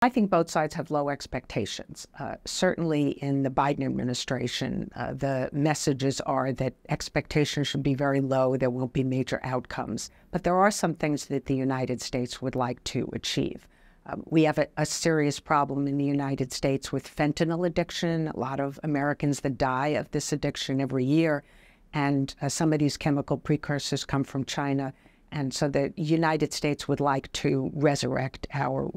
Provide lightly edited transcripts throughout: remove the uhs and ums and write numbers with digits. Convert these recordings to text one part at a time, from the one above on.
I think both sides have low expectations. Certainly in the Biden administration, the messages are that expectations should be very low, there won't be major outcomes. But there are some things that the United States would like to achieve. We have a serious problem in the United States with fentanyl addiction, a lot of Americans that die of this addiction every year, and some of these chemical precursors come from China. And so the United States would like to resurrect our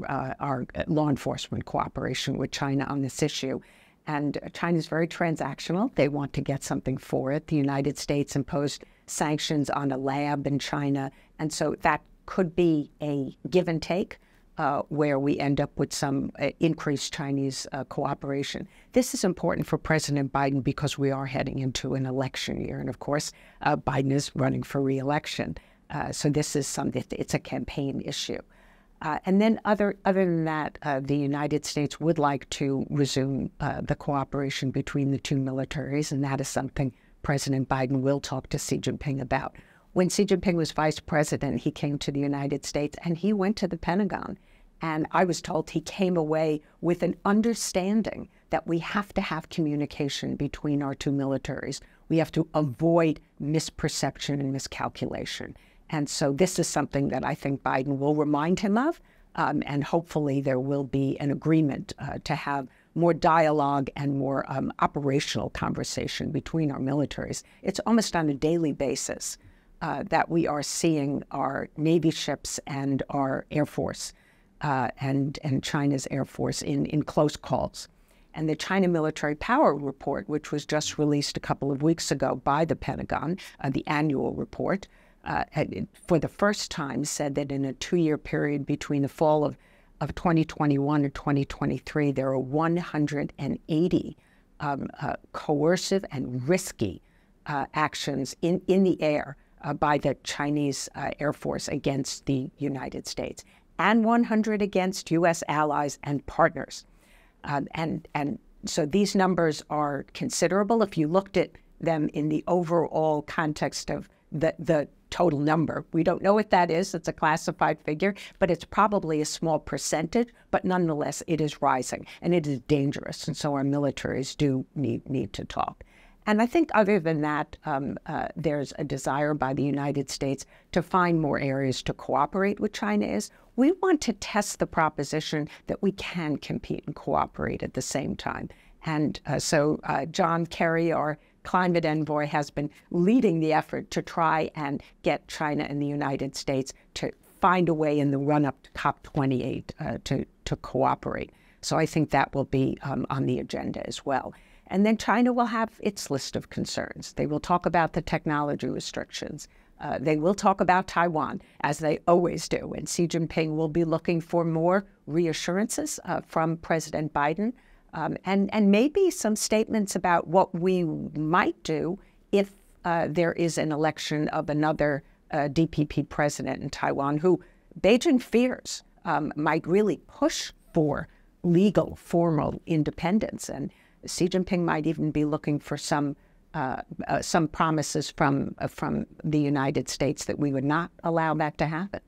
law enforcement cooperation with China on this issue. And China's very transactional. They want to get something for it. The United States imposed sanctions on a lab in China. And so that could be a give and take where we end up with some increased Chinese cooperation. This is important for President Biden because we are heading into an election year. And of course, Biden is running for re-election. So this is something, it's a campaign issue. And then other than that, the United States would like to resume the cooperation between the two militaries, and that is something President Biden will talk to Xi Jinping about. When Xi Jinping was vice president, he came to the United States and he went to the Pentagon. And I was told he came away with an understanding that we have to have communication between our two militaries. We have to avoid misperception and miscalculation. And so this is something that I think Biden will remind him of, and hopefully there will be an agreement to have more dialogue and more operational conversation between our militaries. It's almost on a daily basis that we are seeing our Navy ships and our Air Force and China's Air Force in close calls. And the China Military Power Report, which was just released a couple of weeks ago by the Pentagon, the annual report, for the first time said that in a two-year period between the fall of 2021 and 2023, there are 180 coercive and risky actions in the air by the Chinese Air Force against the United States, and 100 against U.S. allies and partners. And so these numbers are considerable. If you looked at them in the overall context of the total number. We don't know what that is. It's a classified figure, but it's probably a small percentage, but nonetheless, it is rising and it is dangerous. And so our militaries do need to talk. And I think other than that, there's a desire by the United States to find more areas to cooperate with China. We want to test the proposition that we can compete and cooperate at the same time. And so John Kerry, our climate envoy, has been leading the effort to try and get China and the United States to find a way in the run-up to COP28 to cooperate. So I think that will be on the agenda as well. And then China will have its list of concerns. They will talk about the technology restrictions. They will talk about Taiwan, as they always do. And Xi Jinping will be looking for more reassurances from President Biden. And maybe some statements about what we might do if there is an election of another DPP president in Taiwan, who Beijing fears might really push for legal, formal independence. And Xi Jinping might even be looking for some promises from the United States that we would not allow that to happen.